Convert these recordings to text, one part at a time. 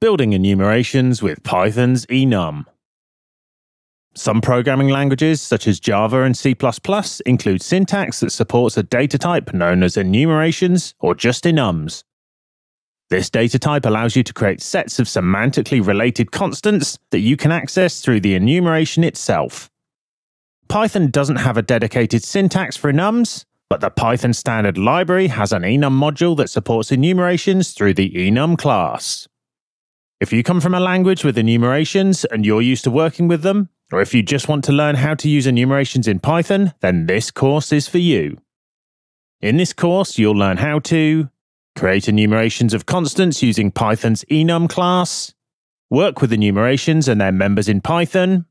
building enumerations with Python's enum. Some programming languages, such as Java and C++, include syntax that supports a data type known as enumerations or just enums. This data type allows you to create sets of semantically related constants that you can access through the enumeration itself. Python doesn't have a dedicated syntax for enums, but the Python standard library has an enum module that supports enumerations through the enum class. If you come from a language with enumerations and you're used to working with them, or if you just want to learn how to use enumerations in Python, then this course is for you. In this course, you'll learn how to create enumerations of constants using Python's enum class, work with enumerations and their members in Python,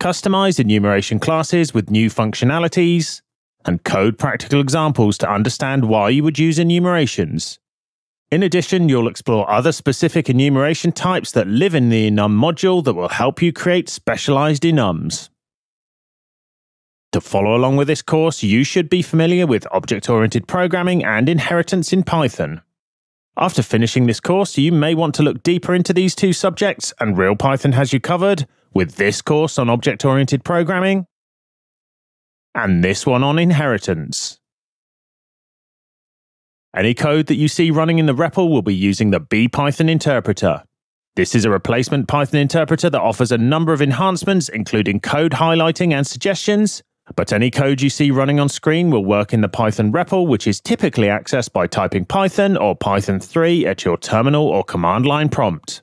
customize enumeration classes with new functionalities, and code practical examples to understand why you would use enumerations. In addition, you'll explore other specific enumeration types that live in the enum module that will help you create specialized enums. To follow along with this course, you should be familiar with object-oriented programming and inheritance in Python. After finishing this course, you may want to look deeper into these two subjects, and Real Python has you covered with this course on object-oriented programming and this one on inheritance. Any code that you see running in the REPL will be using the BPython interpreter. This is a replacement Python interpreter that offers a number of enhancements, including code highlighting and suggestions. But any code you see running on screen will work in the Python REPL, which is typically accessed by typing Python or Python 3 at your terminal or command line prompt.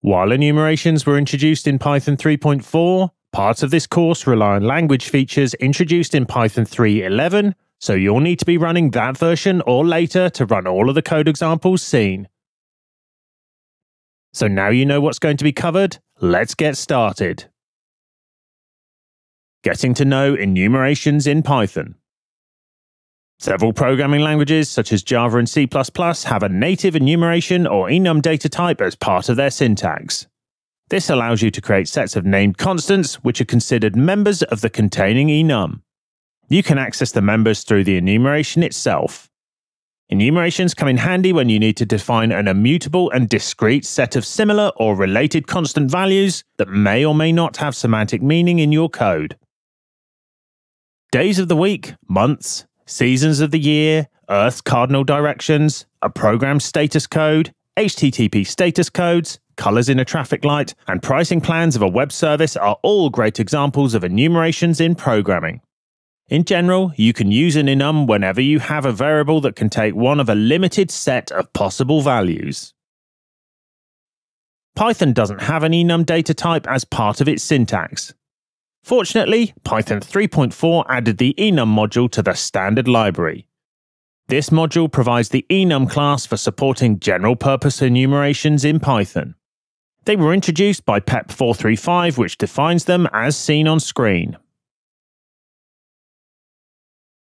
While enumerations were introduced in Python 3.4, parts of this course rely on language features introduced in Python 3.11, so you'll need to be running that version or later to run all of the code examples seen. So now you know what's going to be covered, let's get started. Getting to know enumerations in Python. Several programming languages, such as Java and C++, have a native enumeration or enum data type as part of their syntax. This allows you to create sets of named constants, which are considered members of the containing enum. You can access the members through the enumeration itself. Enumerations come in handy when you need to define an immutable and discrete set of similar or related constant values that may or may not have semantic meaning in your code. Days of the week, months, seasons of the year, Earth's cardinal directions, a program status code, HTTP status codes, colors in a traffic light, and pricing plans of a web service are all great examples of enumerations in programming. In general, you can use an enum whenever you have a variable that can take one of a limited set of possible values. Python doesn't have an enum data type as part of its syntax. Fortunately, Python 3.4 added the enum module to the standard library. This module provides the enum class for supporting general-purpose enumerations in Python. They were introduced by PEP 435, which defines them as seen on screen.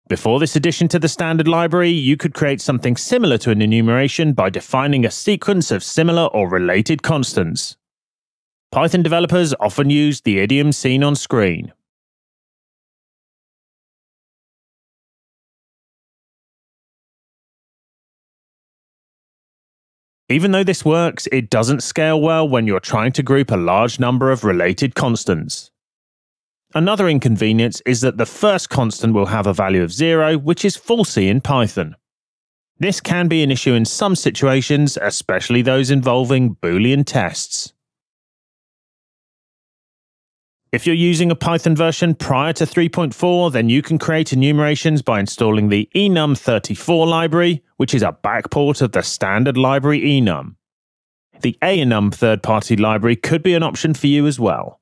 Before this addition to the standard library, you could create something similar to an enumeration by defining a sequence of similar or related constants. Python developers often use the idiom seen on screen. Even though this works, it doesn't scale well when you're trying to group a large number of related constants. Another inconvenience is that the first constant will have a value of 0, which is falsy in Python. This can be an issue in some situations, especially those involving Boolean tests. If you're using a Python version prior to 3.4, then you can create enumerations by installing the enum34 library, which is a backport of the standard library enum. The aenum third-party library could be an option for you as well.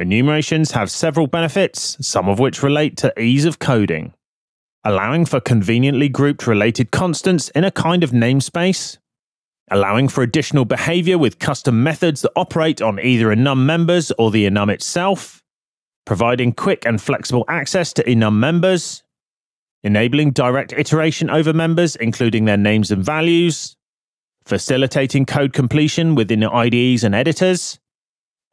Enumerations have several benefits, some of which relate to ease of coding. Allowing for conveniently grouped related constants in a kind of namespace. Allowing for additional behavior with custom methods that operate on either enum members or the enum itself. Providing quick and flexible access to enum members. Enabling direct iteration over members, including their names and values. Facilitating code completion within IDEs and editors.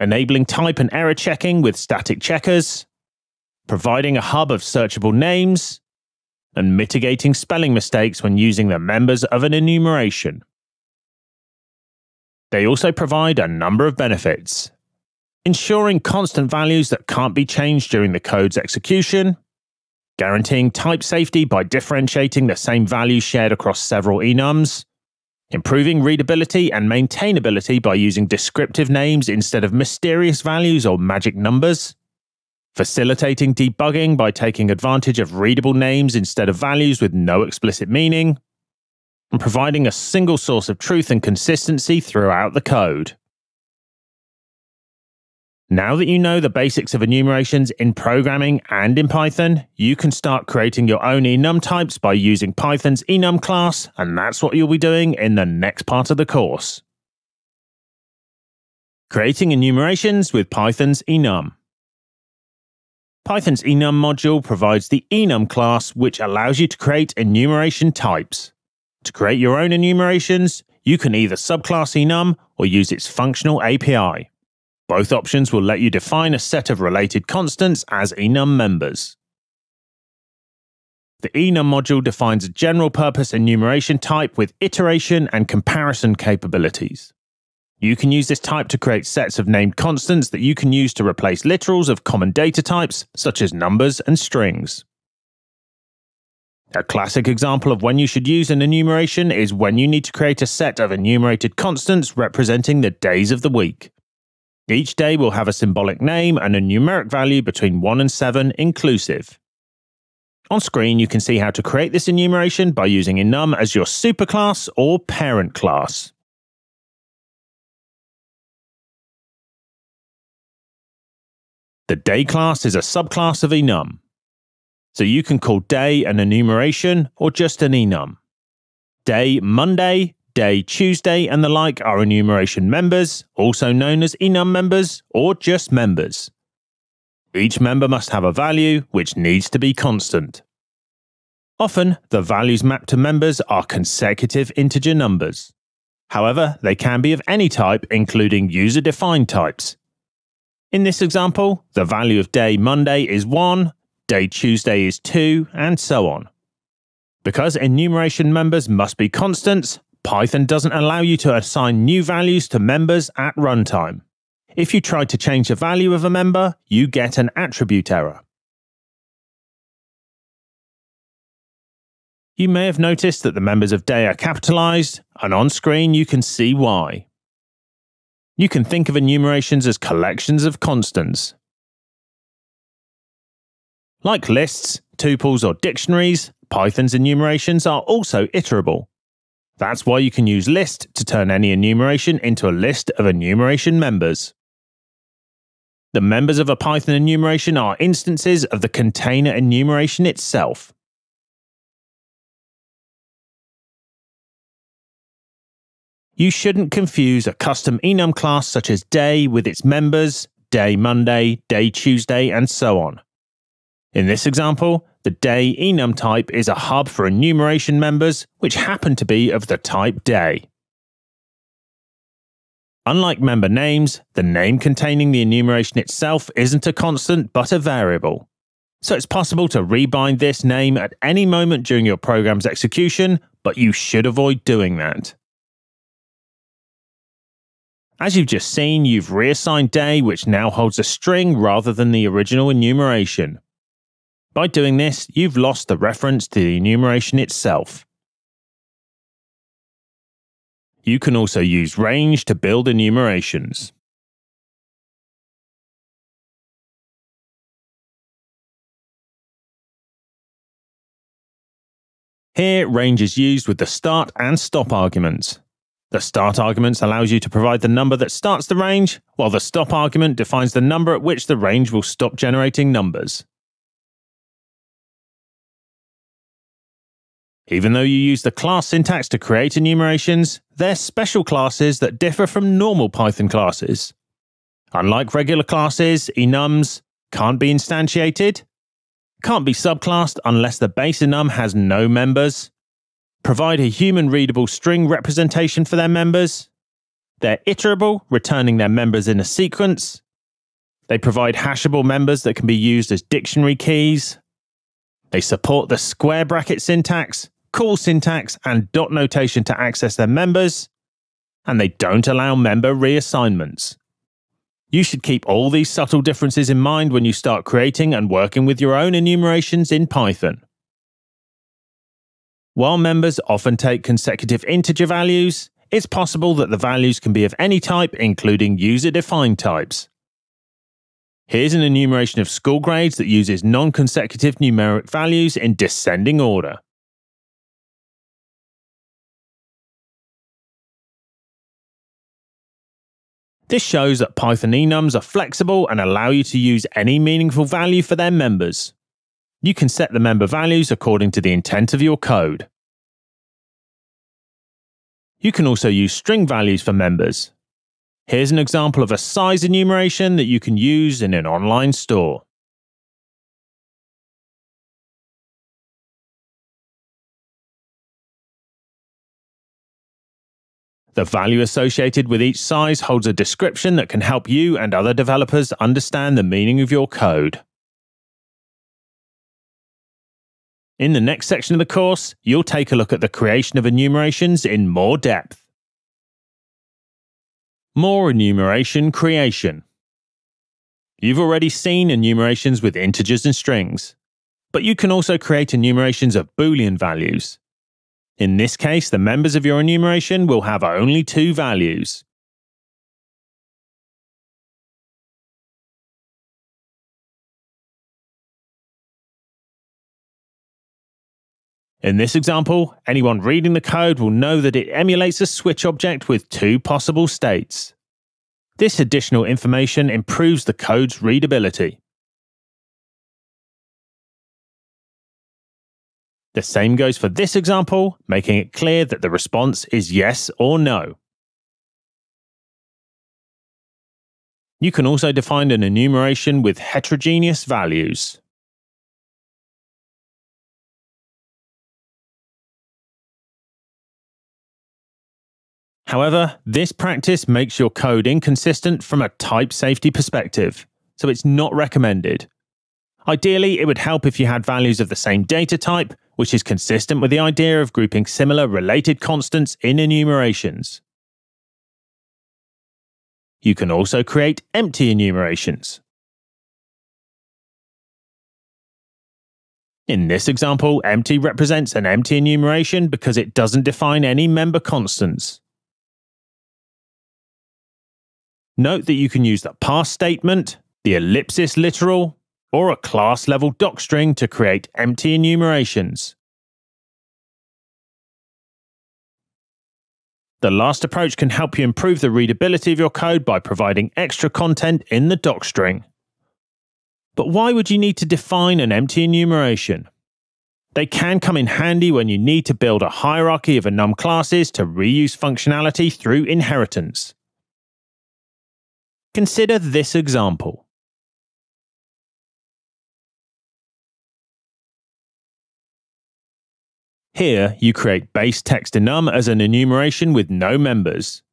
Enabling type and error checking with static checkers, providing a hub of searchable names, and mitigating spelling mistakes when using the members of an enumeration. They also provide a number of benefits: ensuring constant values that can't be changed during the code's execution, guaranteeing type safety by differentiating the same value shared across several enums, improving readability and maintainability by using descriptive names instead of mysterious values or magic numbers, facilitating debugging by taking advantage of readable names instead of values with no explicit meaning, and providing a single source of truth and consistency throughout the code. Now that you know the basics of enumerations in programming and in Python, you can start creating your own enum types by using Python's enum class, and that's what you'll be doing in the next part of the course. Creating enumerations with Python's enum. Python's enum module provides the enum class, which allows you to create enumeration types. To create your own enumerations, you can either subclass enum or use its functional API. Both options will let you define a set of related constants as enum members. The enum module defines a general purpose enumeration type with iteration and comparison capabilities. You can use this type to create sets of named constants that you can use to replace literals of common data types, such as numbers and strings. A classic example of when you should use an enumeration is when you need to create a set of enumerated constants representing the days of the week. Each day will have a symbolic name and a numeric value between 1 and 7 inclusive. On screen you can see how to create this enumeration by using enum as your superclass or parent class. The day class is a subclass of enum, so you can call day an enumeration or just an enum. Day Monday, Day Tuesday and the like are enumeration members, also known as enum members or just members. Each member must have a value which needs to be constant. Often, the values mapped to members are consecutive integer numbers. However, they can be of any type, including user-defined types. In this example, the value of day Monday is 1, day Tuesday is 2, and so on. Because enumeration members must be constants, Python doesn't allow you to assign new values to members at runtime. If you try to change the value of a member, you get an attribute error. You may have noticed that the members of day are capitalized, and on screen you can see why. You can think of enumerations as collections of constants. Like lists, tuples, or dictionaries, Python's enumerations are also iterable. That's why you can use list to turn any enumeration into a list of enumeration members. The members of a Python enumeration are instances of the container enumeration itself. You shouldn't confuse a custom enum class such as day with its members, day Monday, day Tuesday, and so on. In this example, the day enum type is a hub for enumeration members, which happen to be of the type day. Unlike member names, the name containing the enumeration itself isn't a constant but a variable. So it's possible to rebind this name at any moment during your program's execution, but you should avoid doing that. As you've just seen, you've reassigned day, which now holds a string rather than the original enumeration. By doing this, you've lost the reference to the enumeration itself. You can also use range to build enumerations. Here, range is used with the start and stop arguments. The start argument allows you to provide the number that starts the range, while the stop argument defines the number at which the range will stop generating numbers. Even though you use the class syntax to create enumerations, they're special classes that differ from normal Python classes. Unlike regular classes, enums can't be instantiated, can't be subclassed unless the base enum has no members, provide a human-readable string representation for their members, they're iterable, returning their members in a sequence, they provide hashable members that can be used as dictionary keys, They support the square bracket syntax, call syntax, and dot notation to access their members, and they don't allow member reassignments. You should keep all these subtle differences in mind when you start creating and working with your own enumerations in Python. While members often take consecutive integer values, it's possible that the values can be of any type, including user-defined types. Here's an enumeration of school grades that uses non-consecutive numeric values in descending order. This shows that Python enums are flexible and allow you to use any meaningful value for their members. You can set the member values according to the intent of your code. You can also use string values for members. Here's an example of a size enumeration that you can use in an online store. The value associated with each size holds a description that can help you and other developers understand the meaning of your code. In the next section of the course, you'll take a look at the creation of enumerations in more depth. More enumeration creation. You've already seen enumerations with integers and strings, but you can also create enumerations of Boolean values. In this case, the members of your enumeration will have only two values. In this example, anyone reading the code will know that it emulates a switch object with two possible states. This additional information improves the code's readability. The same goes for this example, making it clear that the response is yes or no. You can also define an enumeration with heterogeneous values. However, this practice makes your code inconsistent from a type safety perspective, so it's not recommended. Ideally, it would help if you had values of the same data type, which is consistent with the idea of grouping similar related constants in enumerations. You can also create empty enumerations. In this example, empty represents an empty enumeration because it doesn't define any member constants. Note that you can use the pass statement, the ellipsis literal, or a class-level docstring to create empty enumerations. The last approach can help you improve the readability of your code by providing extra content in the docstring. But why would you need to define an empty enumeration? They can come in handy when you need to build a hierarchy of enum classes to reuse functionality through inheritance. Consider this example. Here, you create base text enum as an enumeration with no members.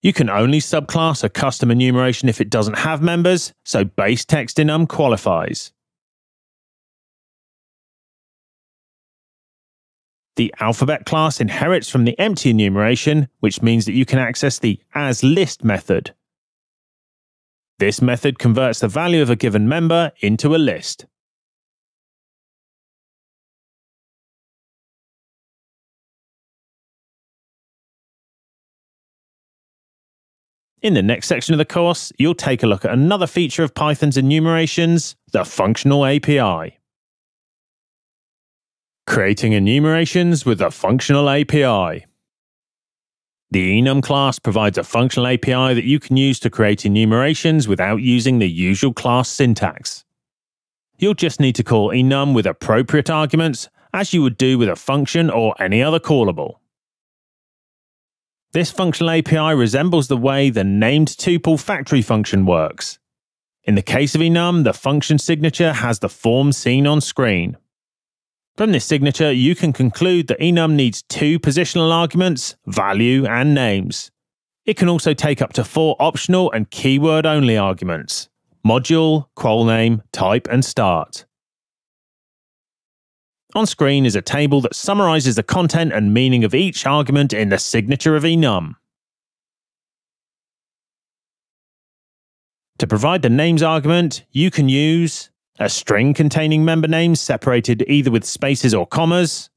You can only subclass a custom enumeration if it doesn't have members, so base text enum qualifies. The alphabet class inherits from the empty enumeration, which means that you can access the asList method. This method converts the value of a given member into a list. In the next section of the course, you'll take a look at another feature of Python's enumerations, the functional API. Creating enumerations with a functional API. The enum class provides a functional API that you can use to create enumerations without using the usual class syntax. You'll just need to call enum with appropriate arguments, as you would do with a function or any other callable. This functional API resembles the way the named tuple factory function works. In the case of enum, the function signature has the form seen on screen. From this signature, you can conclude that enum needs two positional arguments, value and names. It can also take up to four optional and keyword-only arguments: module, quolname, type, and start. On screen is a table that summarizes the content and meaning of each argument in the signature of enum. To provide the names argument, you can use a string containing member names separated either with spaces or commas,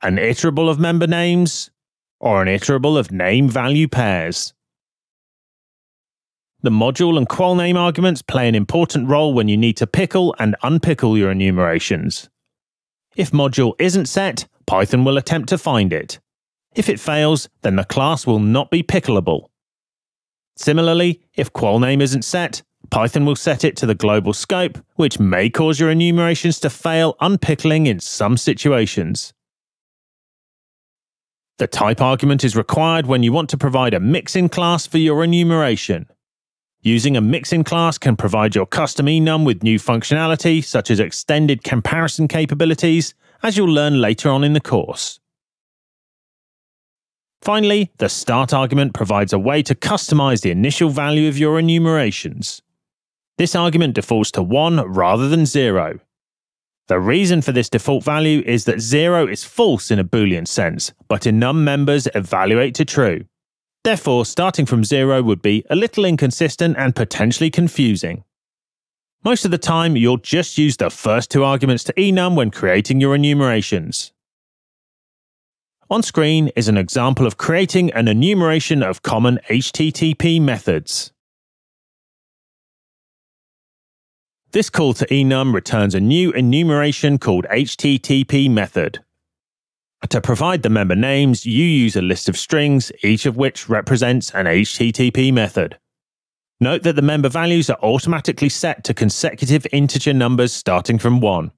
an iterable of member names, or an iterable of name-value pairs. The module and qualname arguments play an important role when you need to pickle and unpickle your enumerations. If module isn't set, Python will attempt to find it. If it fails, then the class will not be pickleable. Similarly, if qualname isn't set, Python will set it to the global scope, which may cause your enumerations to fail unpickling in some situations. The type argument is required when you want to provide a mixin class for your enumeration. Using a mixin class can provide your custom enum with new functionality, such as extended comparison capabilities, as you'll learn later on in the course. Finally, the start argument provides a way to customize the initial value of your enumerations. This argument defaults to 1 rather than 0. The reason for this default value is that 0 is false in a Boolean sense, but enum members evaluate to true. Therefore, starting from 0 would be a little inconsistent and potentially confusing. Most of the time, you'll just use the first two arguments to enum when creating your enumerations. On screen is an example of creating an enumeration of common HTTP methods. This call to enum returns a new enumeration called HTTPMethod. To provide the member names, you use a list of strings, each of which represents an HTTP method. Note that the member values are automatically set to consecutive integer numbers starting from 1.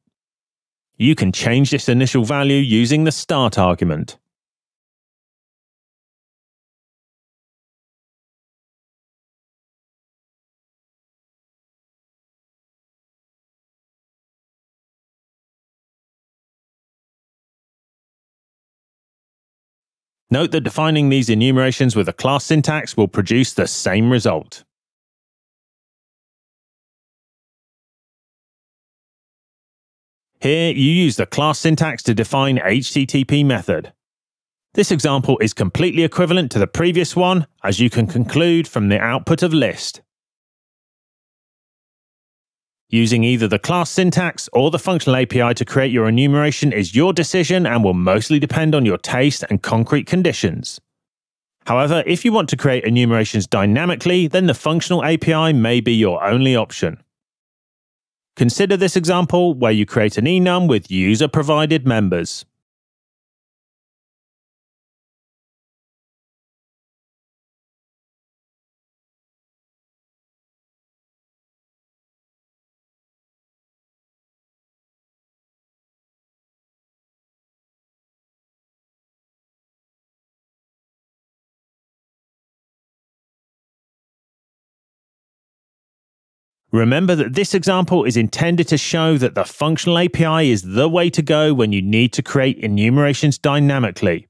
You can change this initial value using the start argument. Note that defining these enumerations with a class syntax will produce the same result. Here, you use the class syntax to define HTTPMethod. This example is completely equivalent to the previous one, as you can conclude from the output of list. Using either the class syntax or the functional API to create your enumeration is your decision and will mostly depend on your taste and concrete conditions. However, if you want to create enumerations dynamically, then the functional API may be your only option. Consider this example where you create an enum with user-provided members. Remember that this example is intended to show that the functional API is the way to go when you need to create enumerations dynamically.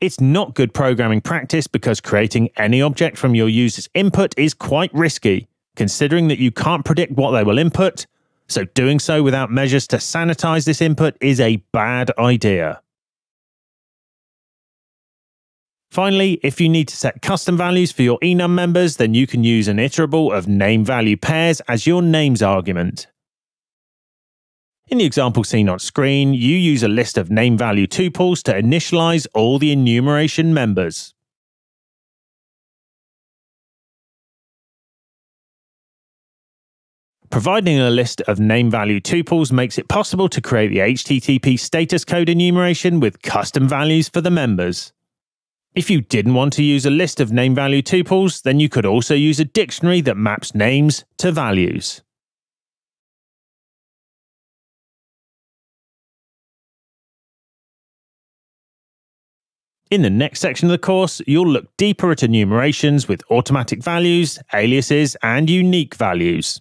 It's not good programming practice because creating any object from your user's input is quite risky, considering that you can't predict what they will input, so doing so without measures to sanitize this input is a bad idea. Finally, if you need to set custom values for your enum members, then you can use an iterable of name-value pairs as your names argument. In the example seen on screen, you use a list of name-value tuples to initialize all the enumeration members. Providing a list of name-value tuples makes it possible to create the HTTP status code enumeration with custom values for the members. If you didn't want to use a list of name-value tuples, then you could also use a dictionary that maps names to values. In the next section of the course, you'll look deeper at enumerations with automatic values, aliases, and unique values.